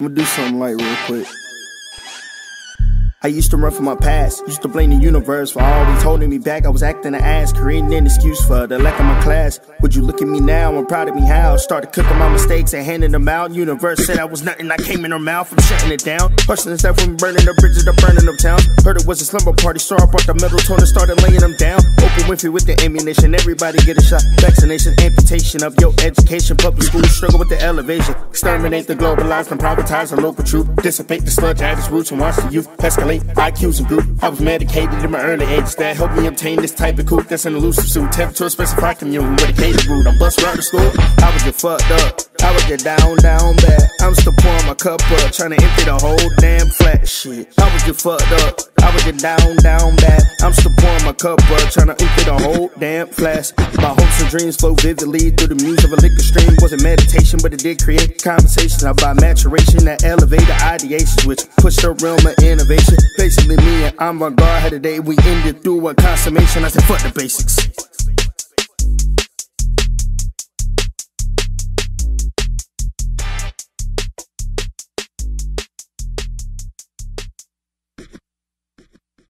I'm gonna do something light real quick. I used to run from my past, used to blame the universe for always holding me back. I was acting an ass, creating an excuse for the lack of my class. Would you look at me now? I'm proud of me how. Started cooking my mistakes and handing them out. Universe said I was nothing, I came in her mouth, I'm shutting it down. Busting the step from burning the bridges, I'm burning them down. Heard it was a slumber party, so I brought the metal tone and started laying them down. Oprah Winfrey with the ammunition, everybody get a shot. Vaccination, amputation of your education. Public school, struggle with the elevation. Exterminate the globalized and privatize the local truth. Dissipate the sludge at its roots and watch the youth pescate. IQs and group. I was medicated in my early age. That helped me obtain this type of coupe that's an elusive suit. Temperature specified commune with a catered route. I'm bust around the school. I would get fucked up. I would get down bad. I'm still pouring my cup up, trying to empty the whole damn flat shit. I would get fucked up. I would get down bad. I'm still pouring my cup up, trying to empty the whole damn flask. My hopes and dreams flow vividly through the muse of a liquor stream. Wasn't meditation, but it did create conversations about maturation that elevated ideations, which pushed the realm of innovation. Basically, me and I'm on guard had a day. We ended through a consummation. I said, fuck the basics.